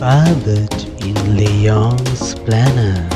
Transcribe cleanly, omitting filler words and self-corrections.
Barbet in Leon's Planet.